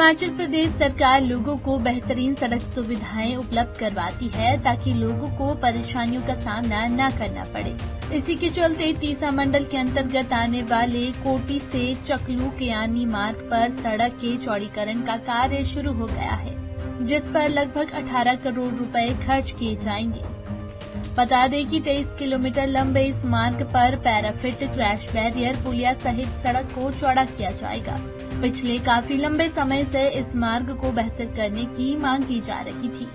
हिमाचल प्रदेश सरकार लोगों को बेहतरीन सड़क सुविधाएं उपलब्ध करवाती है ताकि लोगों को परेशानियों का सामना न करना पड़े। इसी के चलते तीसा मंडल के अंतर्गत आने वाले कोटी से चकलू के आनी मार्ग पर सड़क के चौड़ीकरण का कार्य शुरू हो गया है, जिस पर लगभग 18 करोड़ रुपए खर्च किए जाएंगे। बता दें कि 23 किलोमीटर लंबे इस मार्ग पर पैराफिट, क्रेश बेरियर, पुलिया सहित सड़क को चौड़ा किया जाएगा। पिछले काफी लंबे समय से इस मार्ग को बेहतर करने की मांग की जा रही थी,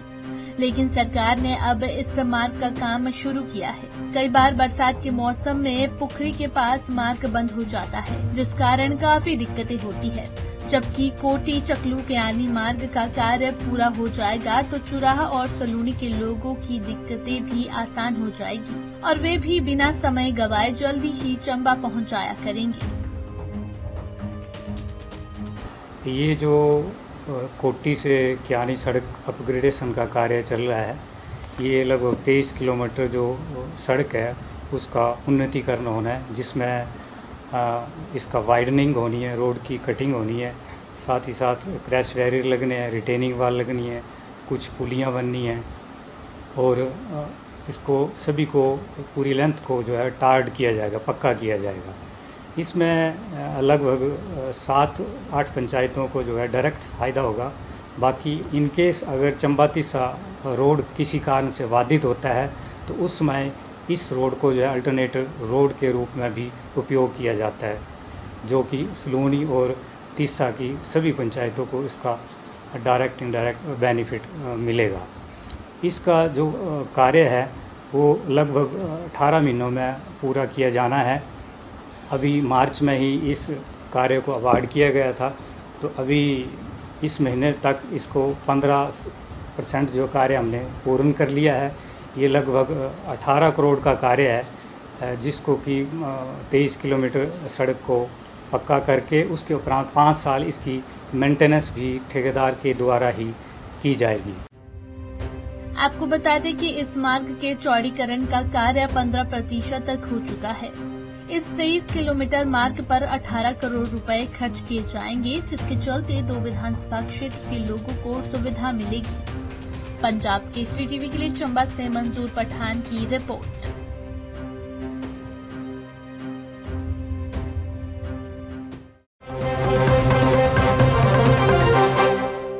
लेकिन सरकार ने अब इस मार्ग का काम शुरू किया है। कई बार बरसात के मौसम में पुखरी के पास मार्ग बंद हो जाता है, जिस कारण काफी दिक्कतें होती है। जबकि कोटी चकलू के आनी मार्ग का कार्य पूरा हो जाएगा तो चुराहा और सलूनी के लोगों की दिक्कतें भी आसान हो जाएगी और वे भी बिना समय गवाए जल्दी ही चंबा पहुँच जाया करेंगे। ये जो कोटी से क्यानी सड़क अपग्रेडेशन का कार्य चल रहा है, ये लगभग 23 किलोमीटर जो सड़क है उसका उन्नतीकरण होना है, जिसमें इसका वाइडनिंग होनी है, रोड की कटिंग होनी है, साथ ही साथ क्रैश बैरियर लगने हैं, रिटेनिंग वाल लगनी है, कुछ पुलियाँ बननी हैं और इसको सभी को पूरी लेंथ को जो है टार्ड किया जाएगा, पक्का किया जाएगा। इसमें लगभग 7-8 पंचायतों को जो है डायरेक्ट फ़ायदा होगा। बाकी इनकेस अगर चंबा तीसा रोड किसी कारण से बाधित होता है तो उस समय इस रोड को जो है अल्टरनेटिव रोड के रूप में भी उपयोग किया जाता है, जो कि सलूनी और तीसा की सभी पंचायतों को इसका डायरेक्ट इनडायरेक्ट बेनिफिट मिलेगा। इसका जो कार्य है वो लगभग 18 महीनों में पूरा किया जाना है। अभी मार्च में ही इस कार्य को अवार्ड किया गया था, तो अभी इस महीने तक इसको 15% जो कार्य हमने पूर्ण कर लिया है। ये लगभग 18 करोड़ का कार्य है, जिसको कि 23 किलोमीटर सड़क को पक्का करके उसके उपरांत 5 साल इसकी मेंटेनेंस भी ठेकेदार के द्वारा ही की जाएगी। आपको बता दें कि इस मार्ग के चौड़ीकरण का कार्य 15% तक हो चुका है। इस 23 किलोमीटर मार्ग पर 18 करोड़ रुपए खर्च किए जाएंगे, जिसके चलते 2 विधानसभा क्षेत्र के लोगों को सुविधा मिलेगी। पंजाब केसरी टीवी के लिए चंबा से मंजूर पठान की रिपोर्ट।